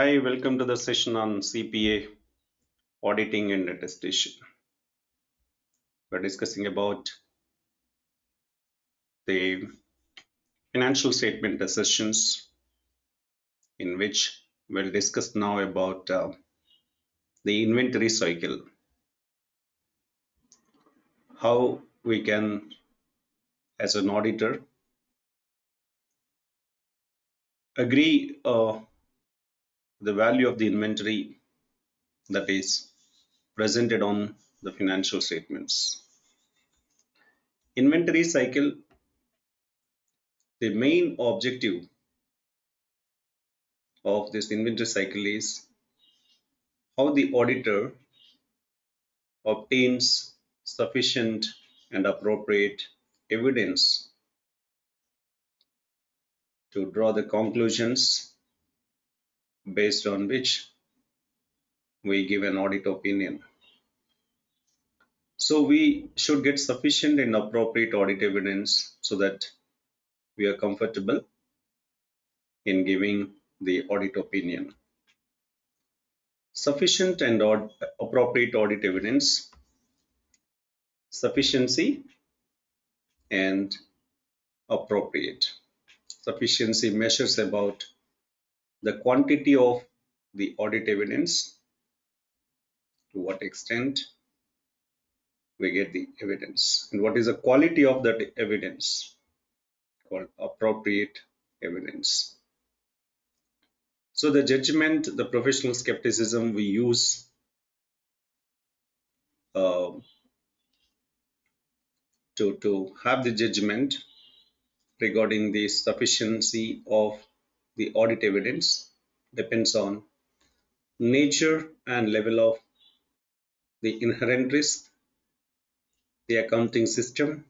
Hi, welcome to the session on CPA auditing and attestation. We're discussing about the financial statement assertions, in which we'll discuss now about the inventory cycle, how we can, as an auditor, agree the value of the inventory that is presented on the financial statements. Inventory cycle, the main objective of this inventory cycle is how the auditor obtains sufficient and appropriate evidence to draw the conclusions based on which we give an audit opinion. So we should get sufficient and appropriate audit evidence so that we are comfortable in giving the audit opinion. Sufficient and appropriate audit evidence, sufficiency and appropriate. Sufficiency measures about the quantity of the audit evidence, to what extent we get the evidence, and what is the quality of that evidence, called appropriate evidence. So the judgment, the professional skepticism we use to have the judgment regarding the sufficiency of the audit evidence depends on nature and level of the inherent risk, the accounting system,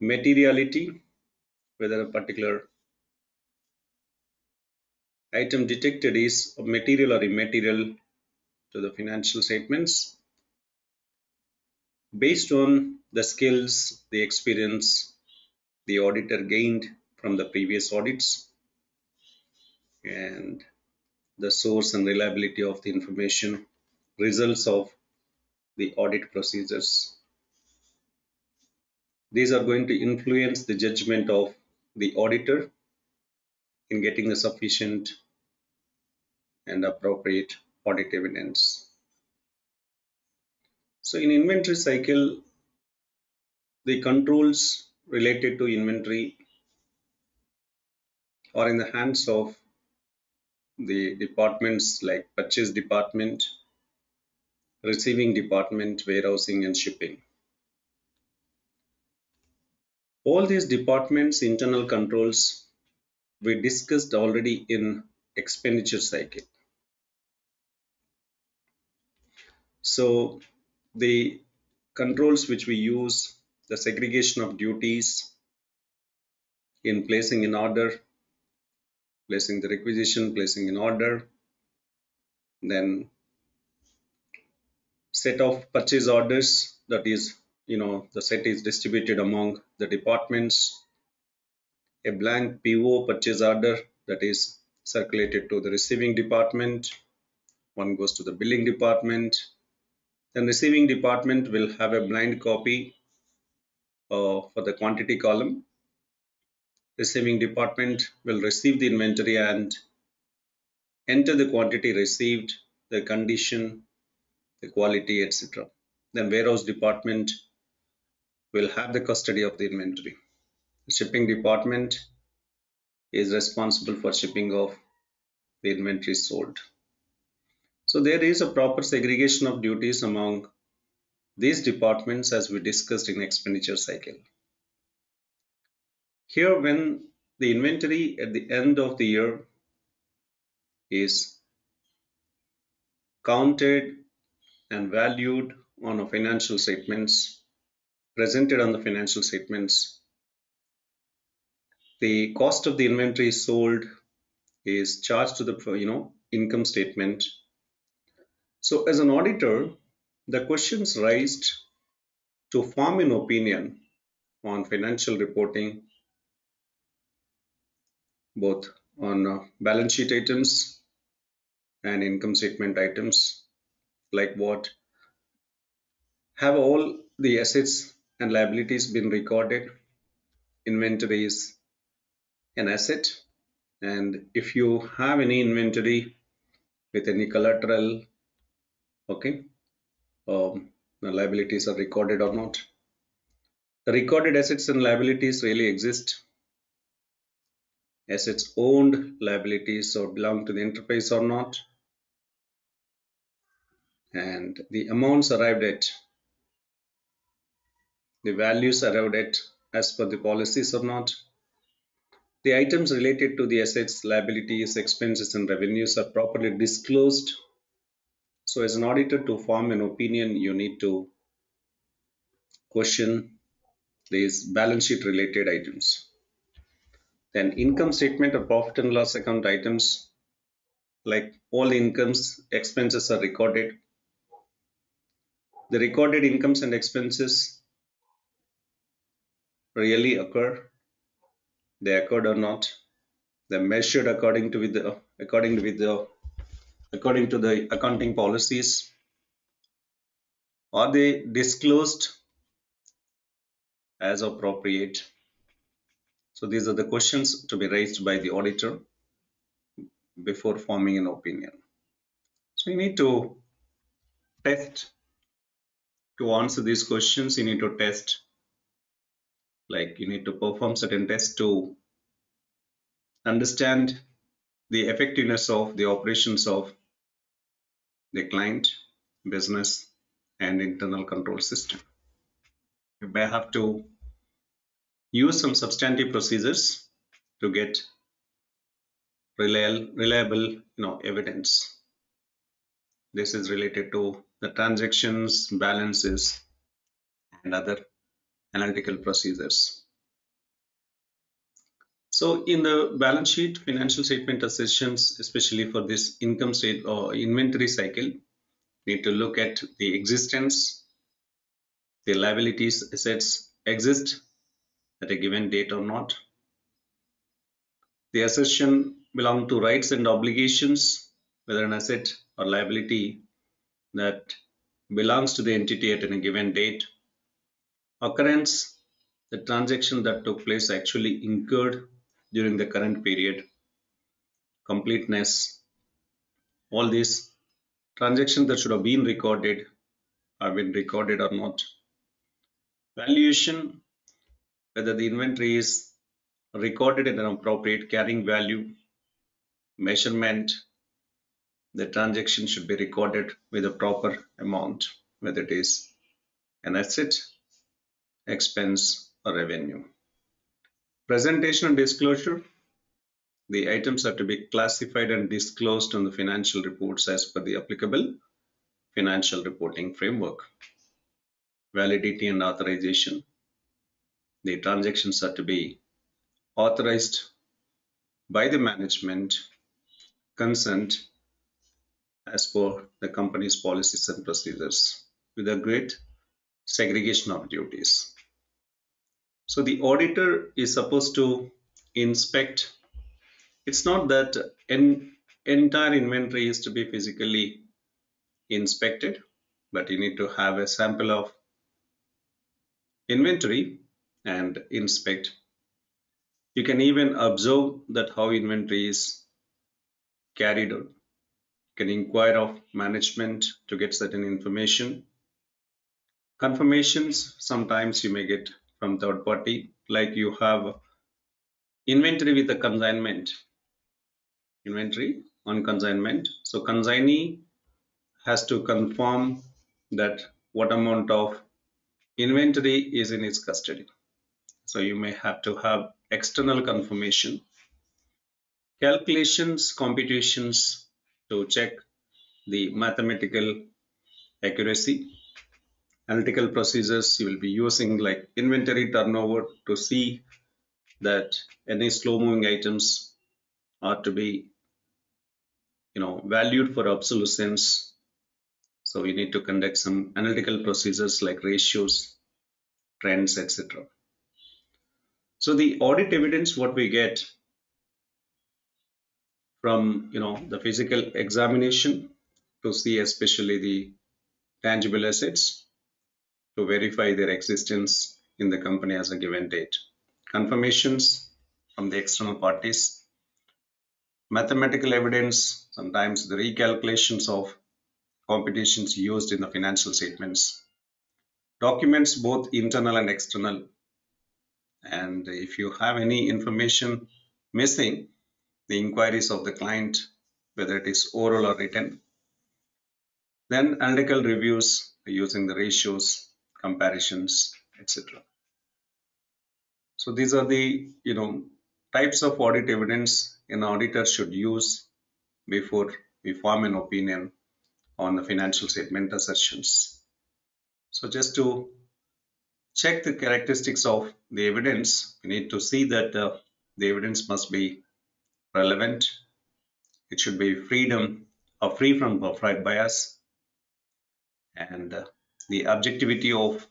materiality, whether a particular item detected is material or immaterial to the financial statements, based on the skills, the experience the auditor gained from the previous audits, and the source and reliability of the information, results of the audit procedures. These are going to influence the judgment of the auditor in getting a sufficient and appropriate audit evidence. So in inventory cycle, the controls related to inventory are in the hands of the departments like purchase department, receiving department, warehousing and shipping. All these departments' internal controls we discussed already in expenditure cycle. So the controls which we use, the segregation of duties in placing in order, placing the requisition, placing in order, then set of purchase orders, that is, the set is distributed among the departments, a blank PO, purchase order, that is circulated to the receiving department, one goes to the billing department, then receiving department will have a blind copy for the quantity column. Receiving department will receive the inventory and enter the quantity received, the condition, the quality, etc. Then warehouse department will have the custody of the inventory. The shipping department is responsible for shipping of the inventory sold. So there is a proper segregation of duties among these departments, as we discussed in expenditure cycle. Here, when the inventory at the end of the year is counted and valued on a financial statements, presented on the financial statements, the cost of the inventory sold is charged to the income statement. So as an auditor, the questions raised to form an opinion on financial reporting, both on balance sheet items and income statement items like what? Have all the assets and liabilities been recorded? Inventory is an asset, and if you have any inventory with any collateral, okay, the liabilities are recorded or not. The recorded assets and liabilities really exist. Assets owned, liabilities or belong to the enterprise or not, and the amounts arrived at, the values arrived at as per the policies or not. The items related to the assets, liabilities, expenses and revenues are properly disclosed. So as an auditor, to form an opinion, you need to question these balance sheet related items. Then income statement or profit and loss account items like all incomes, expenses are recorded. The recorded incomes and expenses really occur. They occurred or not. They're measured according to the accounting policies. Are they disclosed as appropriate? So these are the questions to be raised by the auditor before forming an opinion. So you need to test. To answer these questions, you need to test. Like you need to perform certain tests to understand the effectiveness of the operations of the client, business, and internal control system. You may have to use some substantive procedures to get reliable evidence. This is related to the transactions, balances, and other analytical procedures. So in the balance sheet, financial statement assessments, especially for this income state or inventory cycle, need to look at the existence, the liabilities, assets exist at a given date or not. The assertion belong to rights and obligations, whether an asset or liability that belongs to the entity at any given date. Occurrence, the transaction that took place actually incurred during the current period. Completeness, all these transactions that should have been recorded have been recorded or not. Valuation, whether the inventory is recorded at an appropriate carrying value. Measurement, the transaction should be recorded with a proper amount, whether it is an asset, expense or revenue. Presentation and disclosure, the items are to be classified and disclosed on the financial reports as per the applicable financial reporting framework. Validity and authorization, the transactions are to be authorized by the management, consent as per the company's policies and procedures with a great segregation of duties. So the auditor is supposed to inspect. It's not that an entire inventory is to be physically inspected, but you need to have a sample of inventory and inspect. You can even observe that how inventory is carried out. You can inquire of management to get certain information. Confirmations, sometimes you may get from third party, like you have inventory with a consignment, inventory on consignment. So consignee has to confirm that what amount of inventory is in its custody. So you may have to have external confirmation. Calculations, computations to check the mathematical accuracy. Analytical procedures you will be using, like inventory turnover, to see that any slow moving items are to be valued for obsolescence. So you need to conduct some analytical procedures like ratios, trends, etc. So the audit evidence, what we get from the physical examination to see especially the tangible assets, to verify their existence in the company as a given date, confirmations from the external parties, mathematical evidence, sometimes the recalculations of computations used in the financial statements, documents both internal and external, and if you have any information missing, the inquiries of the client, whether it is oral or written, then analytical reviews using the ratios, comparisons, etc. So these are the types of audit evidence an auditor should use before we form an opinion on the financial statement assertions. So just to check the characteristics of the evidence, we need to see that the evidence must be relevant. It should be free from birthright bias, and the objectivity of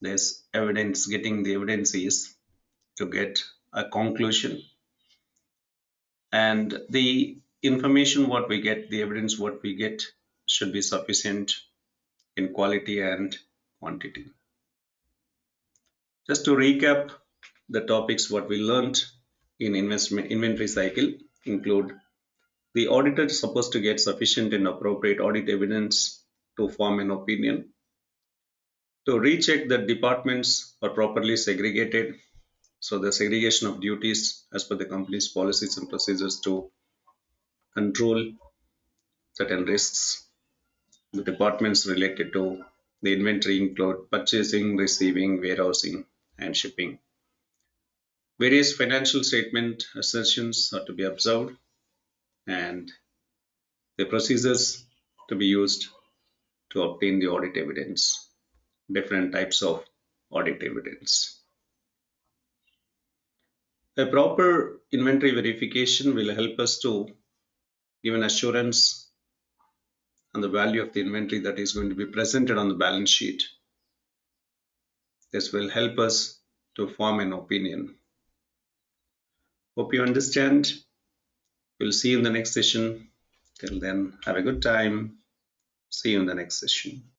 this evidence, getting the evidence, is to get a conclusion. And the information what we get, the evidence what we get, should be sufficient in quality and quantity. Just to recap, the topics what we learned in inventory cycle include: the auditor is supposed to get sufficient and appropriate audit evidence to form an opinion, to recheck that departments are properly segregated, so the segregation of duties as per the company's policies and procedures to control certain risks. The departments related to the inventory include purchasing, receiving, warehousing, and shipping. Various financial statement assertions are to be observed, and the procedures to be used to obtain the audit evidence, different types of audit evidence. A proper inventory verification will help us to give an assurance on the value of the inventory that is going to be presented on the balance sheet. This will help us to form an opinion. Hope you understand. We'll see you in the next session. Till then, have a good time. See you in the next session.